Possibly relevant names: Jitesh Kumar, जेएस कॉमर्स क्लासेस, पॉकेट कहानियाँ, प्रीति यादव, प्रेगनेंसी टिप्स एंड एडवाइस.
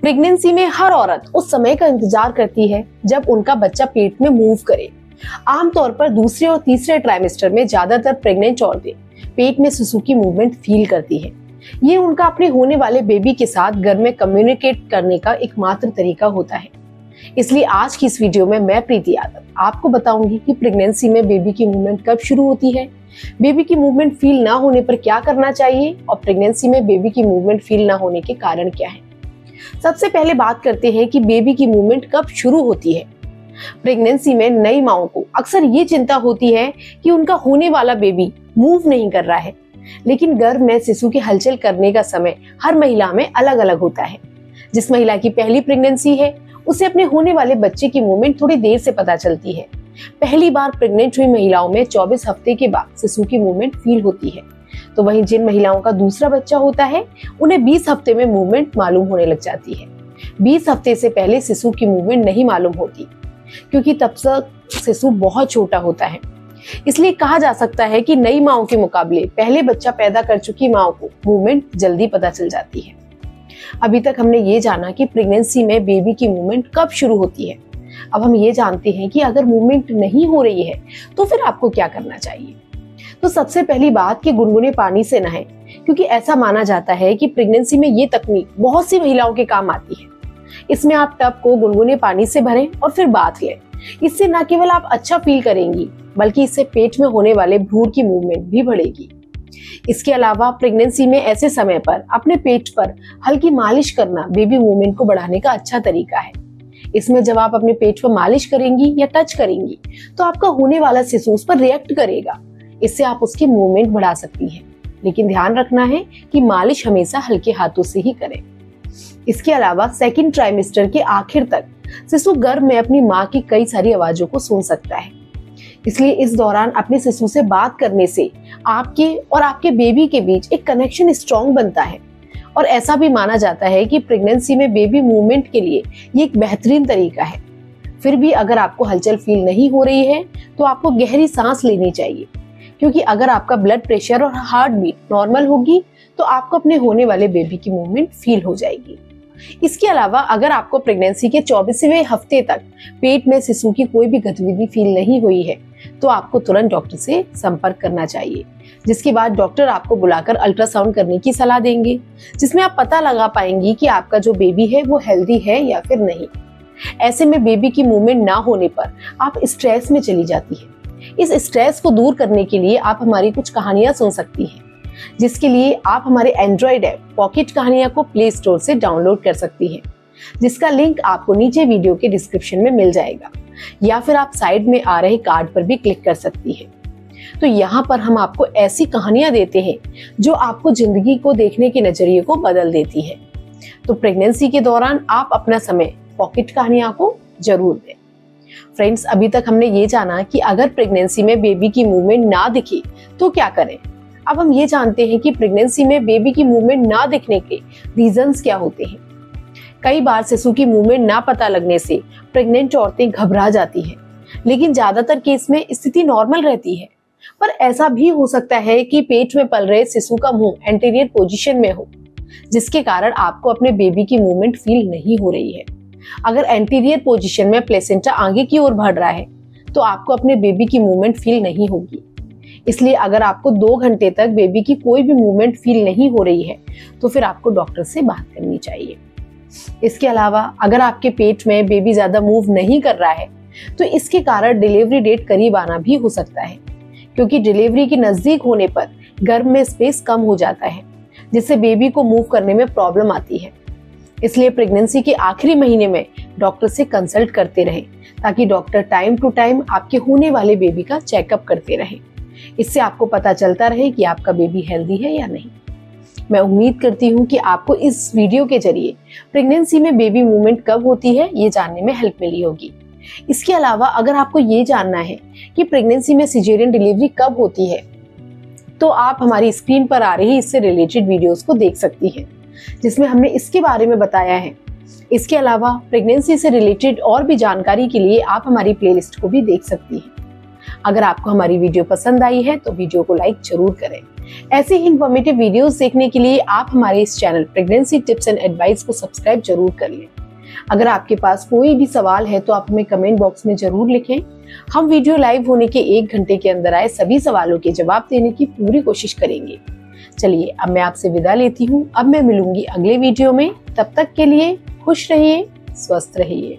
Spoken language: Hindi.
प्रेगनेंसी में हर औरत उस समय का इंतजार करती है जब उनका बच्चा पेट में मूव करे। आमतौर पर दूसरे और तीसरे ट्राइमेस्टर में ज्यादातर प्रेग्नेंट औरतें पेट में शिशु की मूवमेंट फील करती हैं। ये उनका अपने होने वाले बेबी के साथ घर में कम्युनिकेट करने का एकमात्र तरीका होता है। इसलिए आज की इस वीडियो में मैं प्रीति यादव आपको बताऊंगी कि प्रेगनेंसी में बेबी की मूवमेंट कब शुरू होती है, बेबी की मूवमेंट फील ना होने पर क्या करना चाहिए और प्रेगनेंसी में बेबी की मूवमेंट फील ना होने के कारण क्या है। सबसे पहले बात करते हैं कि बेबी की मूवमेंट कब शुरू होती है। प्रेगनेंसी में नई माओं को अक्सर ये चिंता होती है कि उनका होने वाला बेबी मूव नहीं कर रहा है, लेकिन गर्भ में शिशु के हलचल करने का समय हर महिला में अलग अलग होता है। जिस महिला की पहली प्रेगनेंसी है उसे अपने होने वाले बच्चे की मूवमेंट थोड़ी देर से पता चलती है। पहली बार प्रेग्नेंट हुई महिलाओं में 24 हफ्ते के बाद शिशु की मूवमेंट फील होती है, तो वहीं जिन महिलाओं का दूसरा बच्चा होता है उन्हें 20 हफ्ते में मूवमेंट मालूम होने लग जाती है। 20 हफ्ते से पहले शिशु की मूवमेंट नहीं मालूम होती, क्योंकि तब तक शिशु बहुत छोटा होता है। इसलिए कहा जा सकता है कि नई माओं के मुकाबले पहले बच्चा पैदा कर चुकी माओं को मूवमेंट जल्दी पता चल जाती है। अभी तक हमने ये जाना कि प्रेगनेंसी में बेबी की मूवमेंट कब शुरू होती है। अब हम ये जानते हैं कि अगर मूवमेंट नहीं हो रही है तो फिर आपको क्या करना चाहिए। तो सबसे पहली बात कि गुनगुने पानी से नहाएं, क्योंकि ऐसा माना जाता है कि प्रेगनेंसी में ये तकनीक बहुत सी महिलाओं के काम आती है। इसमें आप टब को गुनगुने पानी से भरें और फिर बाथ लें। इससे न केवल आप अच्छा फील करेंगी, बल्कि इससे पेट में होने वाले भ्रूण की मूवमेंट भी बढ़ेगी। इसके अलावा प्रेगनेंसी में ऐसे समय पर अपने पेट पर हल्की मालिश करना बेबी मूवमेंट को बढ़ाने का अच्छा तरीका है। इसमें जब आप अपने पेट पर मालिश करेंगी या टच करेंगी तो आपका होने वाला शिशु उस पर रिएक्ट करेगा। इससे आप उसकी मूवमेंट बढ़ा सकती हैं, लेकिन ध्यान रखना है कि मालिश हमेशा हल्के हाथों से ही करें। इसके अलावा सेकंड ट्राइमेस्टर के आखिर तक शिशु गर्भ में अपनी माँ की कई सारी आवाजों को सुन सकता है। इसलिए इस दौरान अपने शिशु से बात करने से आपके और आपके बेबी के बीच एक कनेक्शन स्ट्रॉन्ग बनता है। और ऐसा भी माना जाता है कि प्रेगनेंसी में बेबी मूवमेंट के लिए ये एक बेहतरीन तरीका है। फिर भी अगर आपको हलचल फील नहीं हो रही है तो आपको गहरी सांस लेनी चाहिए, क्योंकि अगर आपका ब्लड प्रेशर और हार्ट बीट नॉर्मल होगी तो आपको अपने होने वाले बेबी की मूवमेंट फील हो जाएगी। इसके अलावा अगर आपको प्रेगनेंसी के 24वें हफ्ते तक पेट में शिशु की कोई भी गतिविधि फील नहीं हुई है तो आपको तुरंत डॉक्टर से संपर्क करना चाहिए, जिसके बाद डॉक्टर आपको बुलाकर अल्ट्रासाउंड करने की सलाह देंगे, जिसमें आप पता लगा पाएंगी कि आपका जो बेबी है वो हेल्दी है या फिर नहीं। ऐसे में बेबी की मूवमेंट ना होने पर आप स्ट्रेस में चली जाती है। इस स्ट्रेस को दूर करने के लिए आप हमारी कुछ कहानियाँ सुन सकती हैं, जिसके लिए आप हमारे एंड्रॉइड ऐप पॉकेट कहानियाँ को प्ले स्टोर से डाउनलोड कर सकती हैं, जिसका लिंक आपको नीचे वीडियो के डिस्क्रिप्शन में मिल जाएगा, या फिर आप साइड में आ रहे कार्ड पर भी क्लिक कर सकती हैं। तो यहाँ पर हम आपको ऐसी कहानियाँ देते हैं जो आपको जिंदगी को देखने के नजरिए को बदल देती है। तो प्रेगनेंसी के दौरान आप अपना समय पॉकेट कहानियाँ को जरूर दें। फ्रेंड्स, अभी तक हमने ये जाना कि अगर प्रेगनेंसी में बेबी की मूवमेंट ना दिखे तो क्या करें। अब हम ये जानते हैं कि प्रेगनेंसी में बेबी की मूवमेंट ना दिखने के रीजंस क्या होते हैं। कई बार शिशु की मूवमेंट ना पता लगने से प्रेग्नेंट औरतें घबरा जाती हैं, लेकिन ज्यादातर केस में स्थिति नॉर्मल रहती है। पर ऐसा भी हो सकता है कि पेट में पल रहे शिशु का मुंह एंटीरियर पोजीशन में हो, जिसके कारण आपको अपने बेबी की मूवमेंट फील नहीं हो रही है। अगर एंटीरियर पोजीशन में प्लेसेंटा आगे की ओर बढ़ रहा है तो आपको अपने बेबी की मूवमेंट फील नहीं होगी। इसलिए अगर आपको 2 घंटे तक बेबी की कोई भी मूवमेंट फील नहीं हो रही है तो फिर आपको डॉक्टर से बात करनी चाहिए। इसके अलावा अगर आपके पेट में बेबी ज्यादा मूव नहीं कर रहा है तो इसके कारण डिलीवरी डेट करीब आना भी हो सकता है, क्योंकि डिलीवरी के नजदीक होने पर गर्भ में स्पेस कम हो जाता है, जिससे बेबी को मूव करने में प्रॉब्लम आती है। इसलिए प्रेगनेंसी के आखिरी महीने में डॉक्टर से कंसल्ट करते रहें, ताकि डॉक्टर टाइम टू टाइम आपके होने वाले बेबी का चेकअप करते रहें। इससे आपको पता चलता रहे कि आपका बेबी हेल्दी है या नहीं। मैं उम्मीद करती हूँ कि आपको इस वीडियो के जरिए प्रेगनेंसी में बेबी मूवमेंट कब होती है ये जानने में हेल्प मिली होगी। इसके अलावा अगर आपको ये जानना है कि प्रेगनेंसी में सिजेरियन डिलीवरी कब होती है तो आप हमारी स्क्रीन पर आ रही इससे रिलेटेड वीडियोस को देख सकती हैं, जिसमें हमने इसके बारे में बताया है। इसके अलावा प्रेगनेंसी से रिलेटेड और भी जानकारी के लिए आप हमारी प्लेलिस्ट को भी देख सकती हैं। अगर आपको हमारी वीडियो पसंद आई है तो वीडियो को लाइक जरूर करें। ऐसे ही इन्फॉर्मेटिव वीडियोस देखने के लिए आप हमारे इस channel प्रेगनेंसी टिप्स एंड एडवाइस को सब्सक्राइब जरूर कर लें। अगर आपके पास कोई भी सवाल है तो आप हमें कमेंट बॉक्स में जरूर लिखें। हम वीडियो लाइव होने के 1 घंटे के अंदर आए सभी सवालों के जवाब देने की पूरी कोशिश करेंगे। चलिए अब मैं आपसे विदा लेती हूँ। अब मैं मिलूंगी अगले वीडियो में। तब तक के लिए खुश रहिए, स्वस्थ रहिए।